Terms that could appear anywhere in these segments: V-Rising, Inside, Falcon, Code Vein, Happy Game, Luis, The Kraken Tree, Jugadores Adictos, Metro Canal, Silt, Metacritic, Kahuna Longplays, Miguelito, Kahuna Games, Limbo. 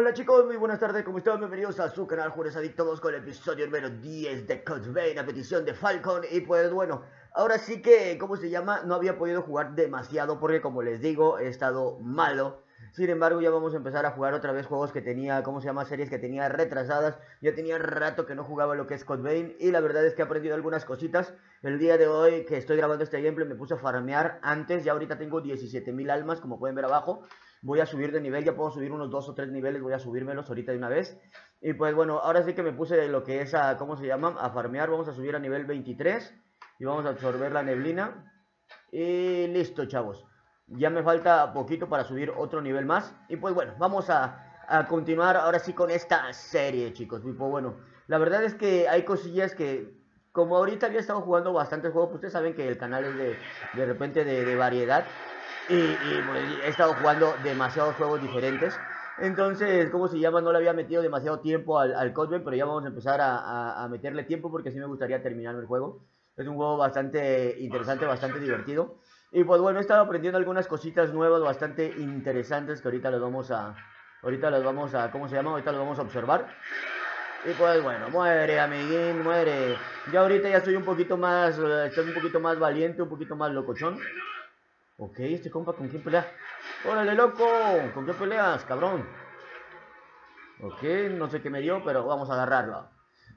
Hola chicos, muy buenas tardes, ¿cómo están? Bienvenidos a su canal Jugadores Adictos con el episodio número 10 de Code Vein a petición de Falcon. Y pues bueno, ahora sí que, ¿cómo se llama? No había podido jugar demasiado porque, como les digo, he estado malo. Sin embargo, ya vamos a empezar a jugar otra vez juegos que tenía, ¿cómo se llama? Series que tenía retrasadas. Ya tenía rato que no jugaba lo que es Code Vein y la verdad es que he aprendido algunas cositas. El día de hoy que estoy grabando este gameplay me puse a farmear antes. Ya ahorita tengo 17.000 almas, como pueden ver abajo. Voy a subir de nivel, ya puedo subir unos 2 o 3 niveles, voy a subírmelos ahorita de una vez. Y pues bueno, ahora sí que me puse lo que es a, ¿cómo se llama? A farmear, vamos a subir a nivel 23 y vamos a absorber la neblina. Y listo, chavos. Ya me falta poquito para subir otro nivel más. Y pues bueno, vamos a continuar ahora sí con esta serie, chicos. Y pues bueno, la verdad es que hay cosillas que... Como ahorita había estado jugando bastantes juegos, pues ustedes saben que el canal es de repente de variedad. Y pues, he estado jugando demasiados juegos diferentes. Entonces, ¿cómo se llama? No le había metido demasiado tiempo al Code Vein, pero ya vamos a empezar a meterle tiempo porque sí me gustaría terminar el juego. Es un juego bastante interesante, bastante divertido. Y pues bueno, he estado aprendiendo algunas cositas nuevas bastante interesantes que ahorita las vamos a... ¿Cómo se llama? Ahorita las vamos a observar. Y pues bueno, muere, amiguín, muere. Ya ahorita ya soy un poquito más... Estoy un poquito más valiente, un poquito más locochón. Ok, este compa, ¿con quién pelea? ¡Órale, loco! ¿Con qué peleas, cabrón? Ok, no sé qué me dio, pero vamos a agarrarlo.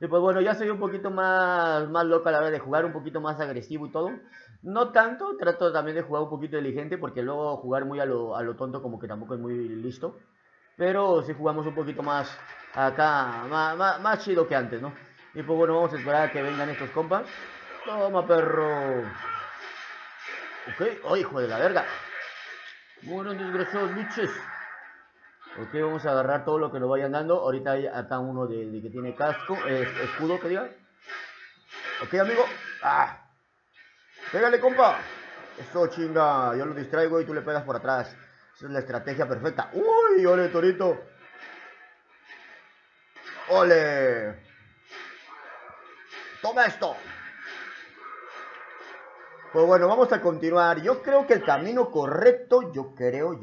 Y pues bueno, ya soy un poquito más loco a la hora de jugar, un poquito más agresivo y todo. No tanto, trato también de jugar un poquito inteligente, porque luego jugar muy a lo tonto como que tampoco es muy listo. Pero sí jugamos un poquito más acá, más chido que antes, ¿no? Y pues bueno, vamos a esperar a que vengan estos compas. ¡Toma, perro! Ok, oh, hijo de la verga. Bueno, desgraciados bichos. Ok, vamos a agarrar todo lo que nos vayan dando. Ahorita hay acá uno de que tiene casco, escudo, que diga. Ok, amigo. ¡Ah! Pégale, compa. Eso, chinga. Yo lo distraigo y tú le pegas por atrás. Esa es la estrategia perfecta. ¡Uy! ¡Ole, torito! ¡Ole! ¡Toma esto! Pues bueno, vamos a continuar. Yo creo que el camino correcto, yo creo,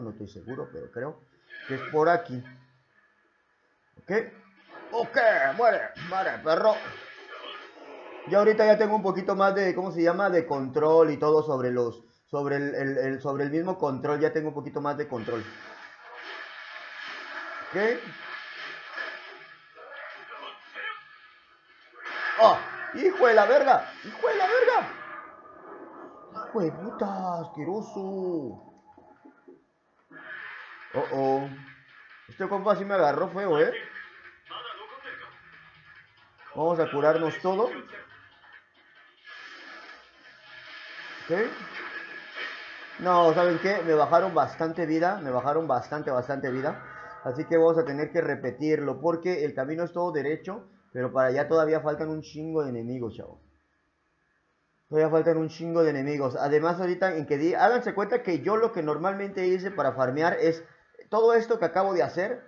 no estoy seguro, pero creo que es por aquí. ¿Ok? ¡Ok! ¡Muere! ¡Muere, perro! Yo ahorita ya tengo un poquito más de, ¿cómo se llama? De control y todo sobre los... Sobre el mismo control, ya tengo un poquito más de control. ¿Ok? ¡Oh! ¡Hijo de la verga! ¡Hijo de la verga! ¡Hijo de puta! ¡Asqueroso! ¡Oh, oh! Este compa sí me agarró feo, ¿eh? Vamos a curarnos todo. ¿Ok? No, ¿saben qué? Me bajaron bastante vida. Me bajaron bastante vida. Así que vamos a tener que repetirlo, porque el camino es todo derecho, pero para allá todavía faltan un chingo de enemigos, chavo. Todavía faltan un chingo de enemigos. Además, ahorita en que di, háganse cuenta que yo lo que normalmente hice para farmear es todo esto que acabo de hacer,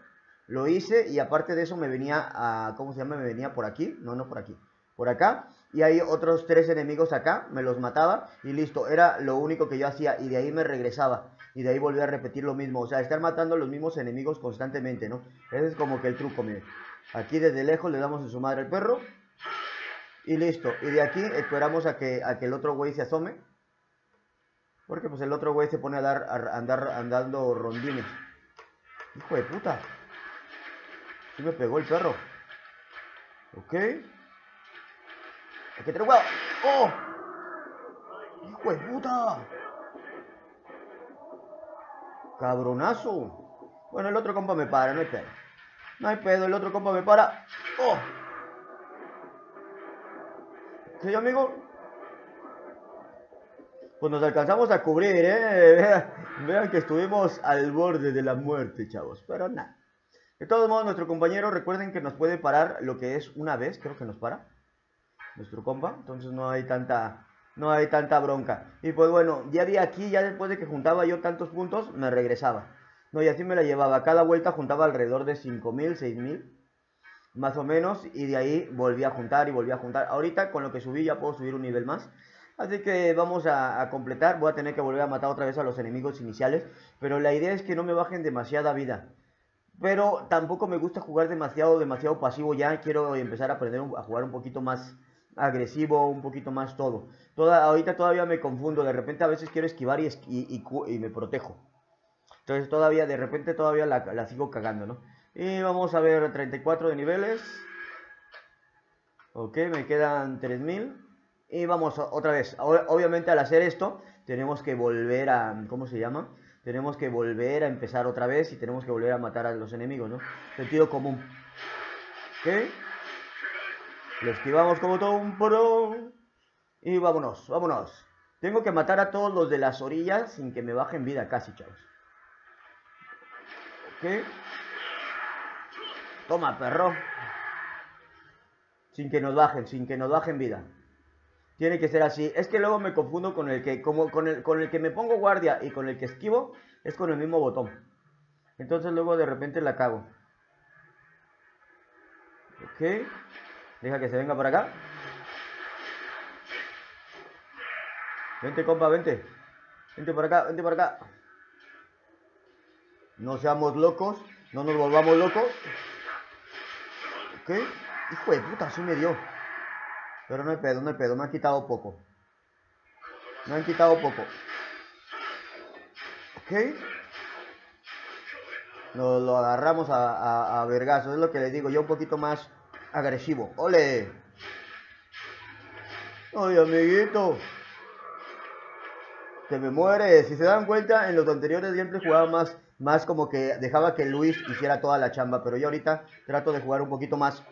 lo hice, y aparte de eso me venía a... ¿Cómo se llama? Me venía por aquí. No, no por aquí. Por acá. Y hay otros 3 enemigos acá. Me los mataba y listo. Era lo único que yo hacía. Y de ahí me regresaba. Y de ahí volví a repetir lo mismo. O sea, estar matando los mismos enemigos constantemente, ¿no? Ese es como que el truco, miren. Aquí desde lejos le damos en su madre al perro. Y listo, y de aquí esperamos a que el otro güey se asome. Porque pues el otro güey se pone andando rondines. Hijo de puta. Sí me pegó el perro. Ok. Aquí tengo cuidado. ¡Oh! ¡Hijo de puta! ¡Cabronazo! Bueno, el otro compa me para, no hay pedo. No hay pedo, el otro compa me para. ¡Oh! Sí, amigo. Pues nos alcanzamos a cubrir, ¿eh? Vean que estuvimos al borde de la muerte, chavos. Pero nada. De todos modos, nuestro compañero, recuerden que nos puede parar lo que es una vez. Creo que nos para nuestro compa. Entonces no hay tanta bronca. Y pues bueno, ya de aquí, ya después de que juntaba yo tantos puntos, me regresaba. No, y así me la llevaba. Cada vuelta juntaba alrededor de 5.000, 6.000. Más o menos, y de ahí volví a juntar y volví a juntar. Ahorita con lo que subí ya puedo subir un nivel más. Así que vamos a completar. Voy a tener que volver a matar otra vez a los enemigos iniciales. Pero la idea es que no me bajen demasiada vida. Pero tampoco me gusta jugar demasiado pasivo ya. Quiero empezar a aprender a jugar un poquito más agresivo, un poquito más todo. Ahorita todavía me confundo. De repente a veces quiero esquivar y me protejo. Entonces todavía, de repente todavía la sigo cagando, ¿no? Y vamos a ver 34 de niveles. Ok, me quedan 3000. Y vamos otra vez. Ahora, obviamente al hacer esto, tenemos que volver a... ¿Cómo se llama? Tenemos que volver a empezar otra vez y tenemos que volver a matar a los enemigos, ¿no? Sentido común. Ok. Lo esquivamos como todo un pro. Y vámonos, vámonos. Tengo que matar a todos los de las orillas sin que me bajen vida casi, chavos. Ok. Toma, perro. Sin que nos bajen, sin que nos bajen vida. Tiene que ser así. Es que luego me confundo con el que, como con el que me pongo guardia y con el que esquivo, es con el mismo botón. Entonces luego de repente la cago. Ok. Deja que se venga por acá. Vente, compa, vente. Vente por acá, vente por acá. No seamos locos. No nos volvamos locos. Ok. Hijo de puta, sí me dio. Pero no hay pedo, no hay pedo. Me han quitado poco. Me han quitado poco. Ok. Nos lo agarramos a vergazo. Es lo que les digo. Yo un poquito más... agresivo, ole. Oye, amiguito, te me mueres. Si se dan cuenta, en los anteriores siempre jugaba más como que dejaba que Luis hiciera toda la chamba, pero yo ahorita trato de jugar un poquito más.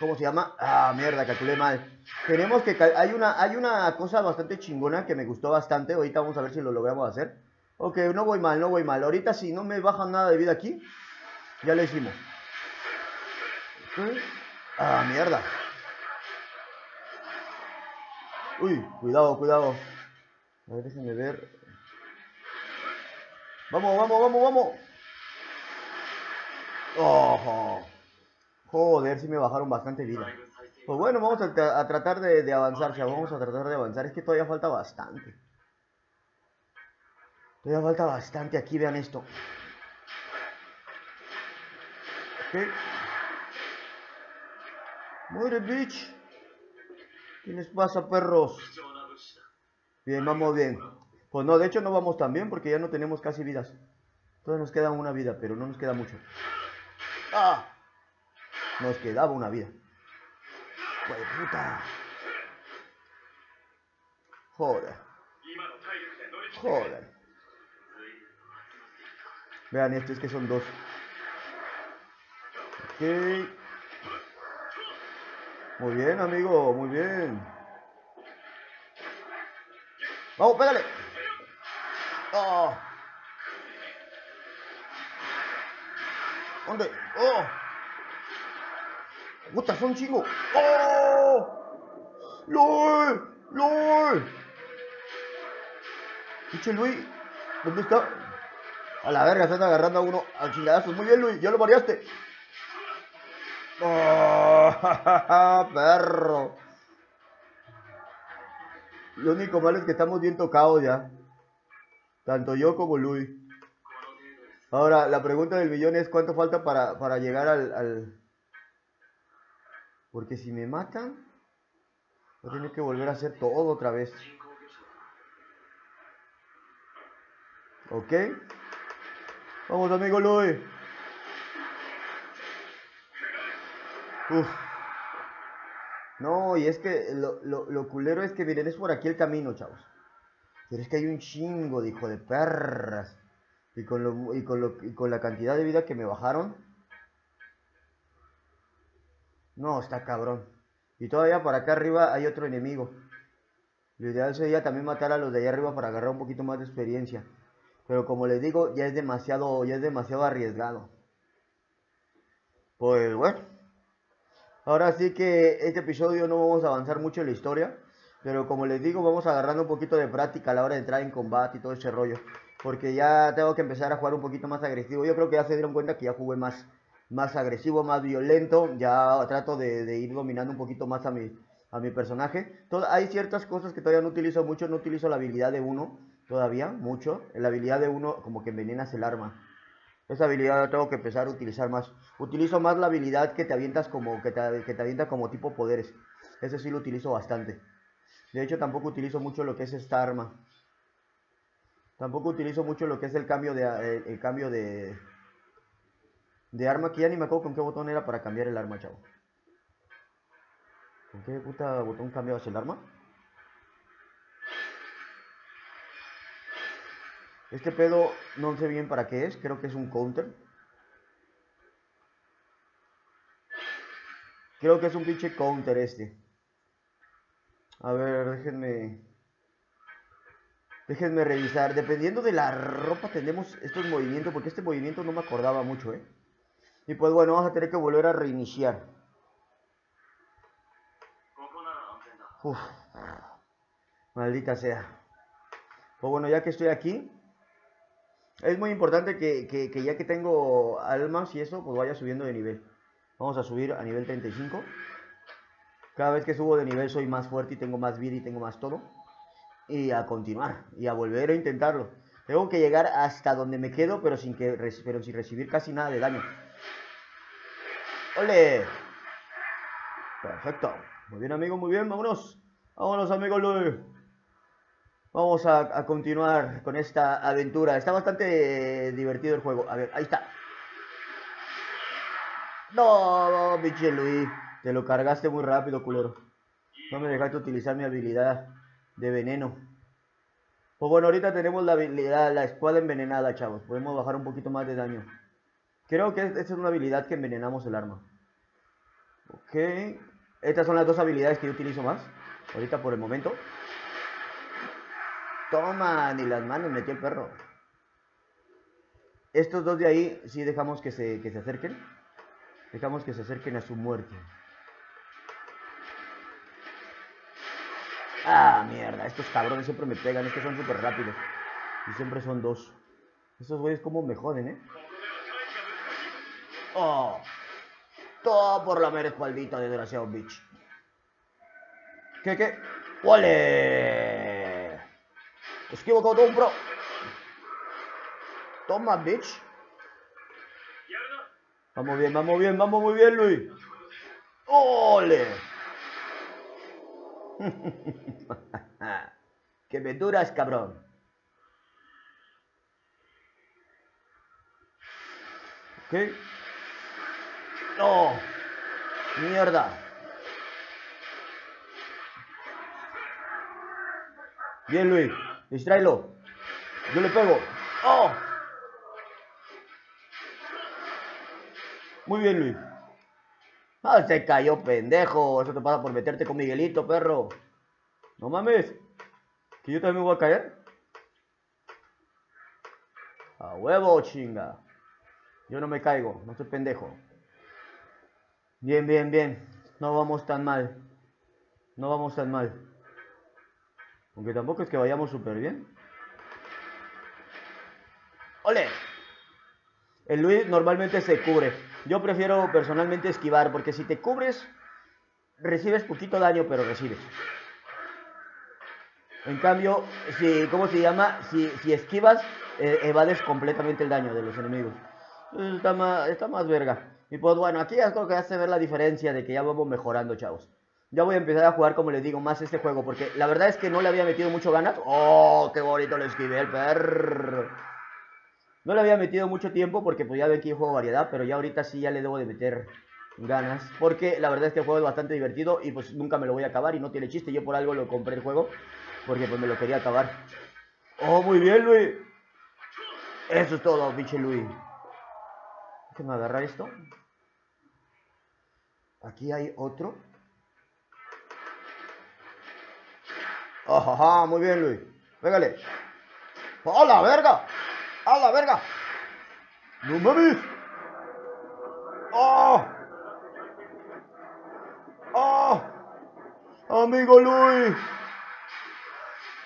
¿Cómo se llama? Ah, mierda, calculé mal. Tenemos que... hay una cosa bastante chingona que me gustó bastante. Ahorita vamos a ver si lo logramos hacer. Ok, no voy mal, no voy mal. Ahorita si no me bajan nada de vida aquí, ya lo hicimos. Okay. Ah, mierda. Uy, cuidado, cuidado. A ver, déjenme ver. Vamos, vamos, vamos, vamos. Oh, joder, sí me bajaron bastante vida. Pues bueno, vamos a tratar de avanzar, ya. Vamos a tratar de avanzar. Es que todavía falta bastante. Todavía falta bastante aquí, vean esto. Ok. Muere, bitch. ¿Qué les pasa, perros? Bien, vamos bien. Pues no, de hecho no vamos tan bien porque ya no tenemos casi vidas. Entonces nos queda una vida, pero no nos queda mucho. ¡Ah! Nos quedaba una vida. ¡Joder, puta! Joder. Joder. Vean, esto es que son dos. Ok. Muy bien, amigo, muy bien. Vamos, pégale. Oh. ¿Dónde? Oh. Puta, son chingos. Oh. ¡Lol! ¡Lol! Pinche Luis, ¿dónde está? A la verga, se está agarrando a uno a chingadazos. Muy bien, Luis, ya lo variaste. Oh, perro. Lo único malo es que estamos bien tocados ya. Tanto yo como Luis. Ahora, la pregunta del millón es cuánto falta para llegar al... Porque si me matan, voy a tener que volver a hacer todo otra vez. Ok. Vamos, amigo Luis. Uf. No, y es que lo culero es que, miren, es por aquí el camino, chavos. Pero es que hay un chingo de hijo de perras. Y con la cantidad de vida que me bajaron. No, está cabrón. Y todavía para acá arriba hay otro enemigo. Lo ideal sería también matar a los de allá arriba para agarrar un poquito más de experiencia. Pero como les digo, ya es demasiado arriesgado. Pues bueno. Ahora sí que este episodio no vamos a avanzar mucho en la historia, pero como les digo, vamos agarrando un poquito de práctica a la hora de entrar en combate y todo ese rollo, porque ya tengo que empezar a jugar un poquito más agresivo. Yo creo que ya se dieron cuenta que ya jugué más agresivo, más violento. Ya trato de ir dominando un poquito más a mi personaje. Hay ciertas cosas que todavía no utilizo mucho. No utilizo la habilidad de uno todavía mucho. La habilidad de uno como que envenenas el arma. Esa habilidad la tengo que empezar a utilizar más. Utilizo más la habilidad que te avientas como, que te avienta como tipo poderes. Ese sí lo utilizo bastante. De hecho, tampoco utilizo mucho lo que es esta arma. Tampoco utilizo mucho lo que es el cambio de... De arma, que ya ni me acuerdo con qué botón era para cambiar el arma, chavo. ¿Con qué puta botón cambiabas el arma? Este pedo no sé bien para qué es. Creo que es un counter. Creo que es un pinche counter este. A ver, déjenme... Déjenme revisar. Dependiendo de la ropa tenemos estos movimientos. Porque este movimiento no me acordaba mucho, ¿eh? Y pues bueno, vamos a tener que volver a reiniciar. Uf, maldita sea. Pues bueno, ya que estoy aquí, es muy importante que ya que tengo almas y eso, pues vaya subiendo de nivel. Vamos a subir a nivel 35. Cada vez que subo de nivel soy más fuerte y tengo más vida y tengo más todo. Y a continuar, y a volver a intentarlo. Tengo que llegar hasta donde me quedo, pero sin recibir casi nada de daño. ¡Ole! Perfecto. Muy bien, amigo, muy bien, vámonos. Vámonos, amigo Luis. Vamos a continuar con esta aventura. Está bastante divertido el juego. A ver, ahí está. No, pinche Luis. Te lo cargaste muy rápido, culero. No me dejaste utilizar mi habilidad de veneno. Pues bueno, ahorita tenemos la habilidad, la escuadra envenenada, chavos. Podemos bajar un poquito más de daño. Creo que esta es una habilidad que envenenamos el arma. Ok. Estas son las dos habilidades que yo utilizo más ahorita por el momento. Toma, ni las manos metió el perro. Estos dos de ahí sí dejamos que se acerquen. Dejamos que se acerquen a su muerte. Ah, mierda, estos cabrones siempre me pegan. Estos son súper rápidos. Y siempre son dos. Estos güeyes como me joden, ¿eh? Oh, todo por la mera espaldita, desgraciado bitch. ¿Qué? ¡Ole! Esquivo con todo un pro. Toma, bitch. Vamos bien, vamos bien, vamos muy bien, Luis. ¡Ole! ¡Que me duras, cabrón! ¿Ok? ¡No! ¡Mierda! Bien, Luis. Distráelo. Yo le pego. ¡Oh! Muy bien, Luis. Ah, se cayó, pendejo. Eso te pasa por meterte con Miguelito, perro. No mames. ¿Que yo también voy a caer? A huevo, chinga. Yo no me caigo. No soy pendejo. Bien, bien, bien. No vamos tan mal. No vamos tan mal. Aunque tampoco es que vayamos súper bien. ¡Ole! El Luis normalmente se cubre. Yo prefiero personalmente esquivar, porque si te cubres, recibes poquito daño, pero recibes. En cambio, si, ¿cómo se llama? Si esquivas, evades completamente el daño de los enemigos. Está más verga. Y pues bueno, aquí ya creo que hace ver la diferencia de que ya vamos mejorando, chavos. Ya voy a empezar a jugar, como les digo, más este juego, porque la verdad es que no le había metido mucho ganas. ¡Oh, qué bonito lo esquivé el perro! No le había metido mucho tiempo porque pues ya ven que yo juego variedad, pero ya ahorita sí ya le debo de meter ganas. Porque la verdad es que el juego es bastante divertido y pues nunca me lo voy a acabar y no tiene chiste. Yo por algo lo compré el juego porque pues me lo quería acabar. ¡Oh, muy bien, Luis! Eso es todo, pinche Luis. Déjame agarrar esto. Aquí hay otro. ¡Ajá! Muy bien, Luis. Pégale. ¡Hola, verga! ¡A la verga! ¡No mames! ¡Oh! ¡Oh! ¡Amigo Luis!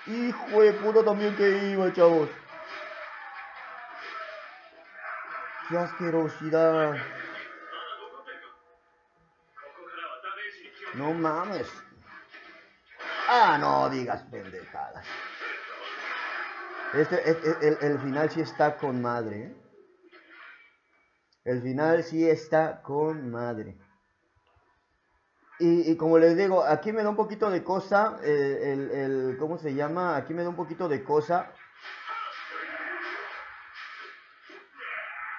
¡Hijo de puta también que iba, chavos! ¡Qué asquerosidad! ¡No mames! ¡Ah, no digas pendejadas! El final sí está con madre, ¿eh? El final sí está con madre. Y como les digo, aquí me da un poquito de cosa, ¿cómo se llama? Aquí me da un poquito de cosa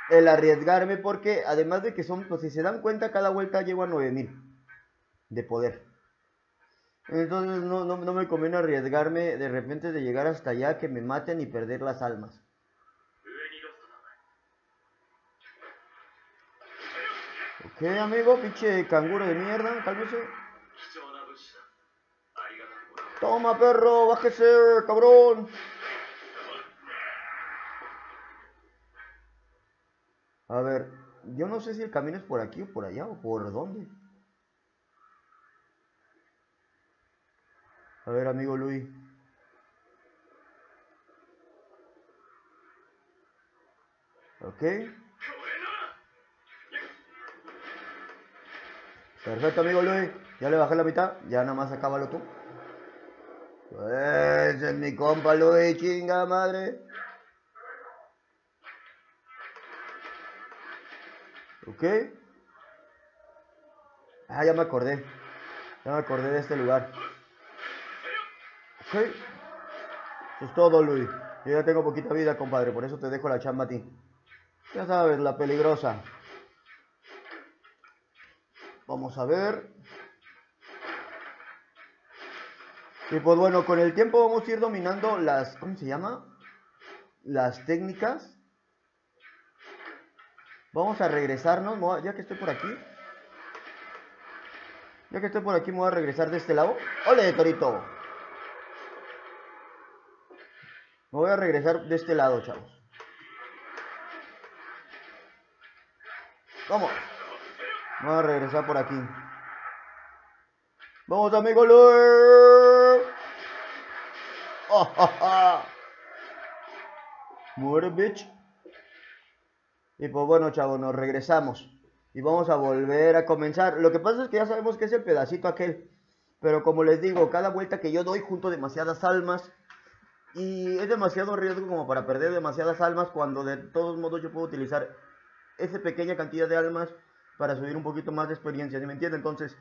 el arriesgarme, porque además de que son, pues si se dan cuenta, cada vuelta llego a 9000 de poder. Entonces no me conviene arriesgarme de repente de llegar hasta allá, que me maten y perder las almas. Ok, amigo, pinche canguro de mierda, cálmese. Toma, perro, bájese, cabrón. A ver, yo no sé si el camino es por aquí o por allá o por dónde. A ver, amigo Luis. Ok. Perfecto, amigo Luis. Ya le bajé la mitad. Ya nada más acábalo tú. Ese es mi compa Luis, chinga madre. Ok. Ah, ya me acordé. Ya me acordé de este lugar. Ok. Eso es todo, Luis. Yo ya tengo poquita vida, compadre. Por eso te dejo la chamba a ti. Ya sabes, la peligrosa. Vamos a ver. Y pues bueno, con el tiempo vamos a ir dominando las... ¿Cómo se llama? Las técnicas. Vamos a regresarnos. Ya que estoy por aquí. Ya que estoy por aquí me voy a regresar de este lado. ¡Ole, torito! Me voy a regresar de este lado, chavos. ¡Vamos! Vamos a regresar por aquí. Vamos, amigo Luis. Oh, oh, oh. Muere, bitch. Y pues bueno, chavos, nos regresamos. Y vamos a volver a comenzar. Lo que pasa es que ya sabemos que es el pedacito aquel. Pero como les digo, cada vuelta que yo doy junto demasiadas almas. Y es demasiado riesgo como para perder demasiadas almas, cuando de todos modos yo puedo utilizar esa pequeña cantidad de almas para subir un poquito más de experiencia, ¿sí me entienden? Entonces,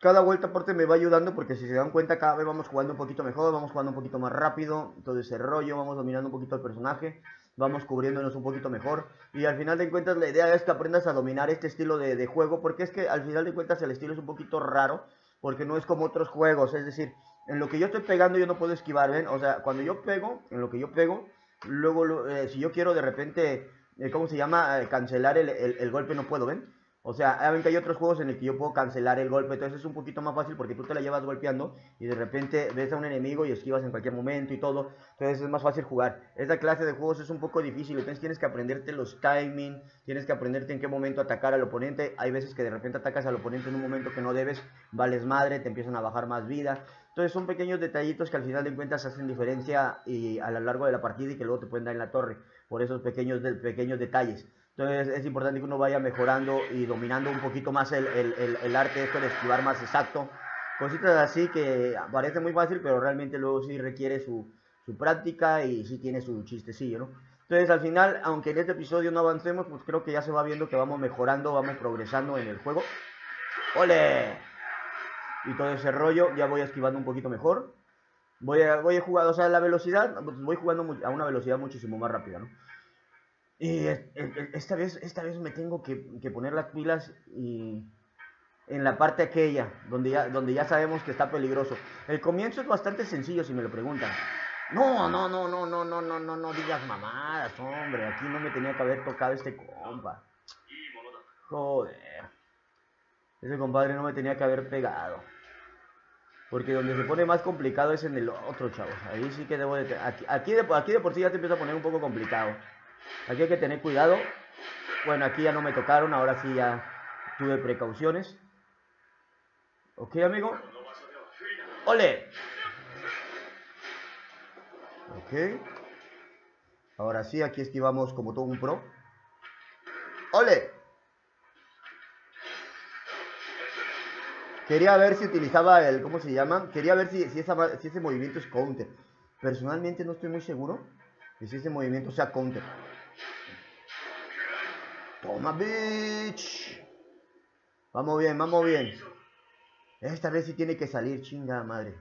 cada vuelta aparte me va ayudando, porque si se dan cuenta, cada vez vamos jugando un poquito mejor, vamos jugando un poquito más rápido, todo ese rollo, vamos dominando un poquito al personaje, vamos cubriéndonos un poquito mejor, y al final de cuentas la idea es que aprendas a dominar este estilo de juego, porque es que al final de cuentas el estilo es un poquito raro, porque no es como otros juegos, es decir, en lo que yo estoy pegando yo no puedo esquivar, ¿ven? O sea, cuando yo pego, en lo que yo pego, luego si yo quiero de repente, ¿cómo se llama? Cancelar el golpe, no puedo, ¿ven? O sea, ven que hay otros juegos en el que yo puedo cancelar el golpe. Entonces es un poquito más fácil, porque tú te la llevas golpeando y de repente ves a un enemigo y esquivas en cualquier momento y todo. Entonces es más fácil jugar. Esta clase de juegos es un poco difícil. Entonces tienes que aprenderte los timing. Tienes que aprenderte en qué momento atacar al oponente. Hay veces que de repente atacas al oponente en un momento que no debes. Vales madre, te empiezan a bajar más vida. Entonces son pequeños detallitos que al final de cuentas hacen diferencia y a lo largo de la partida, y que luego te pueden dar en la torre por esos pequeños detalles. Entonces es importante que uno vaya mejorando y dominando un poquito más el arte esto de esquivar más exacto. Cositas así que parece muy fácil, pero realmente luego sí requiere su práctica y sí tiene su chistecillo, ¿no? Entonces al final, aunque en este episodio no avancemos, pues creo que ya se va viendo que vamos mejorando, vamos progresando en el juego. ¡Ole! Y todo ese rollo, ya voy esquivando un poquito mejor. Voy a jugar, o sea, la velocidad, pues voy jugando a una velocidad muchísimo más rápida, ¿no? Y esta vez me tengo que poner las pilas y en la parte aquella, donde ya sabemos que está peligroso. El comienzo es bastante sencillo, si me lo preguntan. No digas mamadas, hombre. Aquí no me tenía que haber tocado este compa. Joder. Ese compadre no me tenía que haber pegado. Porque donde se pone más complicado es en el otro, chavos. Ahí sí que debo de... Aquí de por sí ya te empieza a poner un poco complicado. Aquí hay que tener cuidado. Bueno, aquí ya no me tocaron. Ahora sí ya tuve precauciones. Ok, amigo. ¡Ole! Ok. Ahora sí, aquí esquivamos como todo un pro. ¡Ole! Quería ver si utilizaba el... ¿Cómo se llama? Quería ver si ese movimiento es counter. Personalmente no estoy muy seguro. Y si ese movimiento sea counter. Toma, bitch. Vamos bien, vamos bien. Esta vez sí tiene que salir, chinga madre.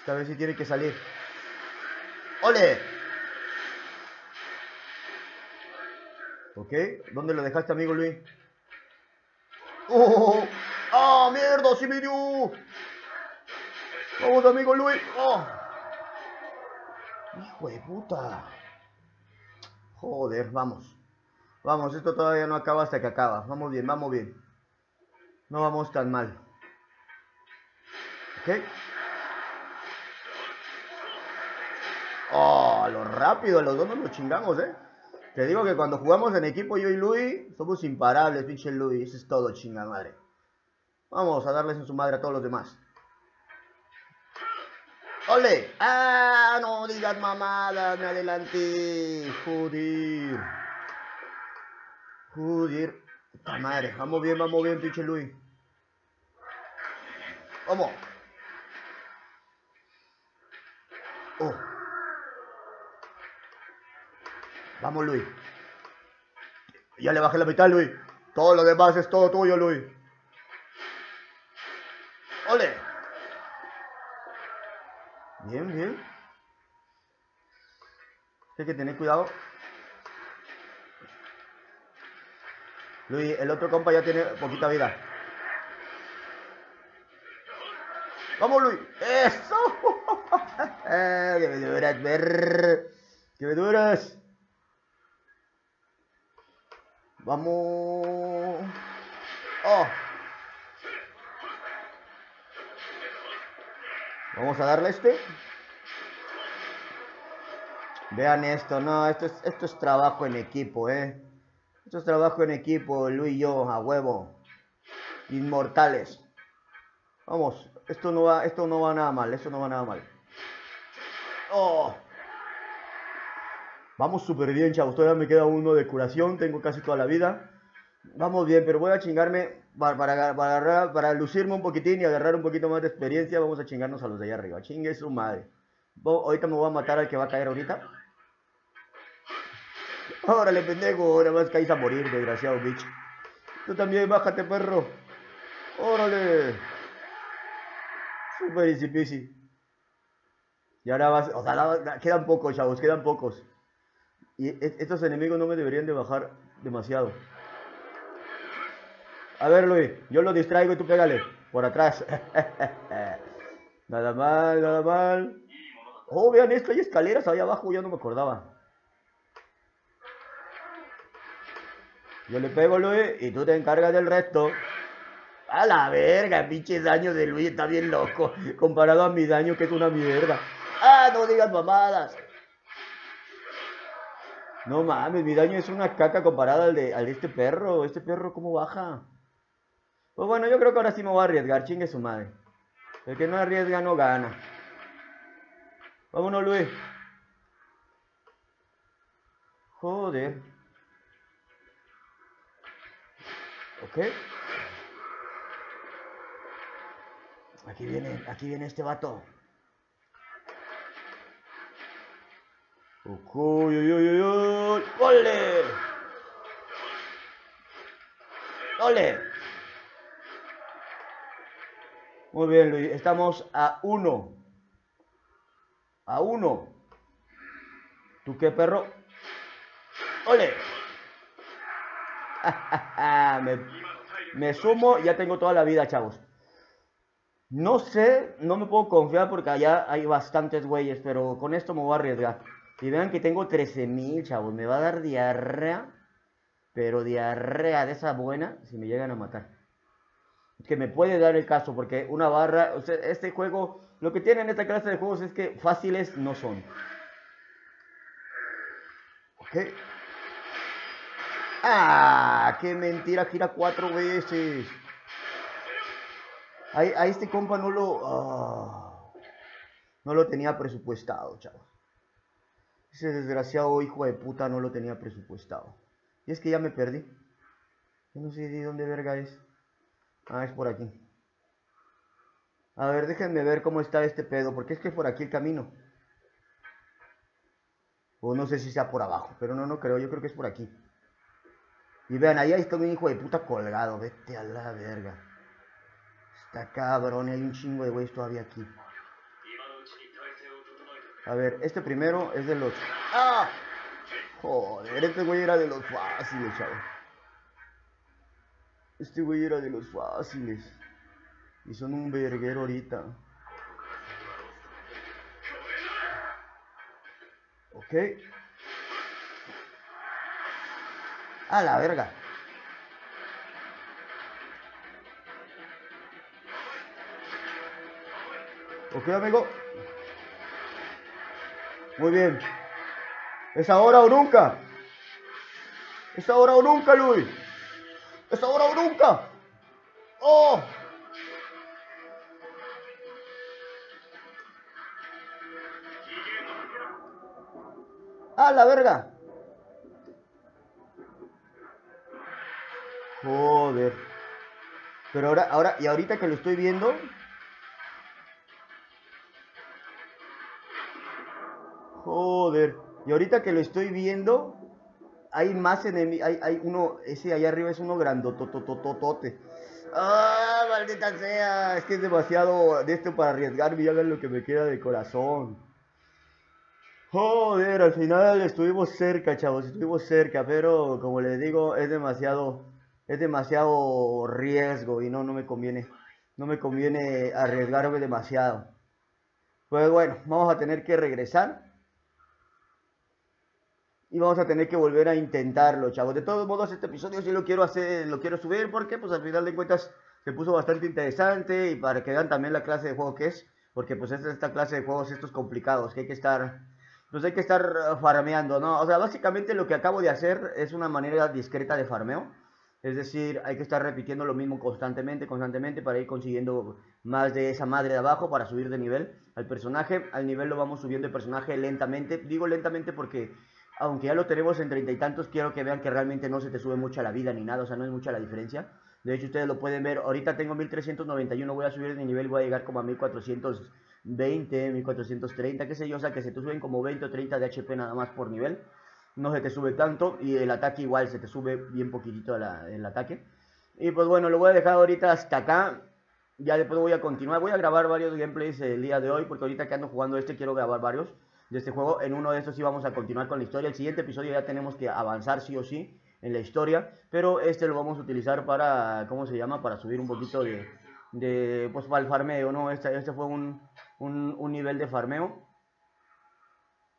Esta vez sí tiene que salir. ¡Ole! Ok, ¿dónde lo dejaste, amigo Luis? ¡Oh! ¡Ah, mierda! ¡Sí me dio! ¡Vamos, amigo Luis! ¡Oh! ¡Hijo de puta! Joder, vamos. Vamos, esto todavía no acaba hasta que acaba. Vamos bien, vamos bien. No vamos tan mal. Ok. Oh, lo rápido, los dos nos lo chingamos, eh. Te digo que cuando jugamos en equipo yo y Luis, somos imparables, pinche Luis. Eso es todo, chinga madre. Vamos a darles en su madre a todos los demás. ¡Ole! ¡Ah! No digas mamadas, me adelanté. Joder. Joder. ¡Puta madre! Vamos bien, pinche Luis. ¡Vamos! ¡Oh! ¡Vamos, Luis! Ya le bajé la mitad, Luis. Todo lo demás es todo tuyo, Luis. ¡Ole! Bien, bien. Hay que tener cuidado. Luis, el otro compa ya tiene poquita vida. ¡Vamos, Luis! ¡Eso! ¡Que me duras, ver! ¡Que me duras! ¡Vamos! ¡Oh! Vamos a darle este. Vean esto, no, esto es trabajo en equipo, eh. Esto es trabajo en equipo, Luis y yo, a huevo. Inmortales. Vamos, esto no va nada mal, esto no va nada mal. Oh. Vamos súper bien, chavos. Todavía me queda uno de curación, tengo casi toda la vida. Vamos bien, pero voy a chingarme para lucirme un poquitín y agarrar un poquito más de experiencia. Vamos a chingarnos a los de allá arriba. Chingue su madre. Ahorita me voy a matar al que va a caer ahorita. Órale, pendejo, ahora vas a caer a morir, desgraciado, bitch. Tú también, bájate, perro. Órale. Super easy peasy. Y ahora vas, o sea, quedan pocos, chavos, quedan pocos. Y estos enemigos no me deberían de bajar demasiado. A ver, Luis, yo lo distraigo y tú pégale. Por atrás. Nada mal, nada mal. Oh, vean esto, hay escaleras ahí abajo, ya no me acordaba. Yo le pego, Luis, y tú te encargas del resto. A la verga, pinche daño de Luis está bien loco. Comparado a mi daño, que es una mierda. Ah, no digas mamadas. No mames, mi daño es una caca comparado al de este perro. Este perro, ¿cómo baja? Pues bueno, yo creo que ahora sí me voy a arriesgar. Chingue su madre. El que no arriesga no gana. Vámonos, Luis. Joder. Ok. Aquí viene este vato. Uy, uy, uy, uy. ¡Ole! ¡Ole! Muy bien, Luis. Estamos a uno. A uno. ¿Tú qué, perro? ¡Ole! Me sumo, ya tengo toda la vida, chavos. No sé, no me puedo confiar porque allá hay bastantes güeyes, pero con esto me voy a arriesgar. Y vean que tengo 13.000, chavos. Me va a dar diarrea, pero diarrea de esa buena si me llegan a matar. Es que me puede dar el caso porque una barra, o sea, este juego, lo que tienen esta clase de juegos es que fáciles no son. Ok. ¡Ah! ¡Qué mentira! Gira 4 veces. A este compa no lo... Oh, no lo tenía presupuestado, chavos. Ese desgraciado hijo de puta no lo tenía presupuestado. Y es que ya me perdí. Yo no sé de dónde verga es. Ah, es por aquí. A ver, déjenme ver cómo está este pedo. Porque es que es por aquí el camino. O no sé si sea por abajo. Pero no creo. Yo creo que es por aquí. Y vean, ahí está un hijo de puta colgado. Vete a la verga. Está cabrón, hay un chingo de güeyes todavía aquí. A ver, este primero es de los... ¡Ah! Joder, este güey era de los fáciles, chavo. Este güey era de los fáciles. Y son un verguero ahorita. Ok. A la verga. Ok, amigo. Muy bien. Es ahora o nunca. Es ahora o nunca, Luis. Es ahora o nunca. Oh. A la verga. Joder. Pero ahora, y ahorita que lo estoy viendo. Joder. Y ahorita que lo estoy viendo, hay más enemigos. Hay uno, ese allá arriba es uno grandototototote. ¡Ah, maldita sea! Es que es demasiado de esto para arriesgarme y hagan lo que me queda de corazón. Joder, al final estuvimos cerca, chavos. Estuvimos cerca, pero como les digo, es demasiado riesgo y no me conviene. No me conviene arriesgarme demasiado. Pues bueno, vamos a tener que regresar. Y vamos a tener que volver a intentarlo, chavos. De todos modos, este episodio sí lo quiero hacer, lo quiero subir, porque pues al final de cuentas se puso bastante interesante. Y para que vean también la clase de juego que es, porque pues es esta clase de juegos estos complicados, que hay que estar, pues hay que estar farmeando, ¿no? O sea, básicamente lo que acabo de hacer es una manera discreta de farmeo. Es decir, hay que estar repitiendo lo mismo constantemente para ir consiguiendo más de esa madre de abajo para subir de nivel al personaje. Al nivel lo vamos subiendo el personaje lentamente. Digo lentamente porque... aunque ya lo tenemos en 30 y tantos, quiero que vean que realmente no se te sube mucha la vida ni nada, o sea, no es mucha la diferencia. De hecho, ustedes lo pueden ver, ahorita tengo 1391, voy a subir de nivel, voy a llegar como a 1420, 1430, qué sé yo, o sea, que se te suben como 20 o 30 de HP nada más por nivel. No se te sube tanto, y el ataque igual se te sube bien poquitito el ataque. Y pues bueno, lo voy a dejar ahorita hasta acá. Ya después voy a continuar, voy a grabar varios gameplays el día de hoy, porque ahorita que ando jugando este quiero grabar varios de este juego. En uno de estos sí vamos a continuar con la historia. El siguiente episodio ya tenemos que avanzar sí o sí en la historia, pero este lo vamos a utilizar para, ¿cómo se llama? Para subir un poquito de pues para el farmeo, ¿no? Este fue un nivel de farmeo.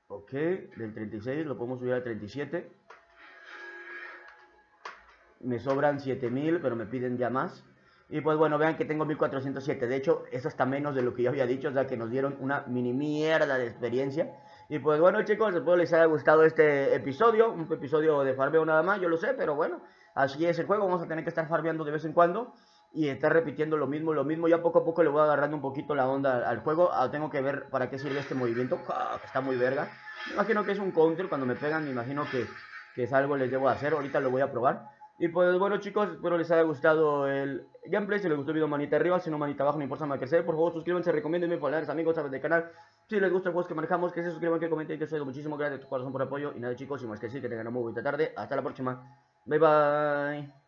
Ok, del 36 lo podemos subir a 37. Me sobran 7000, pero me piden ya más. Y pues bueno, vean que tengo 1407, de hecho, eso está menos de lo que yo había dicho, o sea que nos dieron una mini mierda de experiencia. Y pues bueno, chicos, espero les haya gustado este episodio, un episodio de farmeo nada más, yo lo sé, pero bueno, así es el juego, vamos a tener que estar farmeando de vez en cuando y estar repitiendo lo mismo, ya poco a poco le voy agarrando un poquito la onda al juego. Tengo que ver para qué sirve este movimiento, ¡oh!, que está muy verga. Me imagino que es un counter, cuando me pegan me imagino que es algo les debo hacer, ahorita lo voy a probar. Y pues bueno, chicos, espero les haya gustado el gameplay. Si les gustó el video, manita arriba. Si no, manita abajo, no importa, más crecer. Por favor, suscríbanse, recomiéndenme, familiares, amigos, sabes del canal. Si les gusta el juego que manejamos, que se suscriban, que comenten, que os doy muchísimo gracias de tu corazón por el apoyo. Y nada, chicos, sin más que decir, que tengan una muy buena tarde. Hasta la próxima. Bye, bye.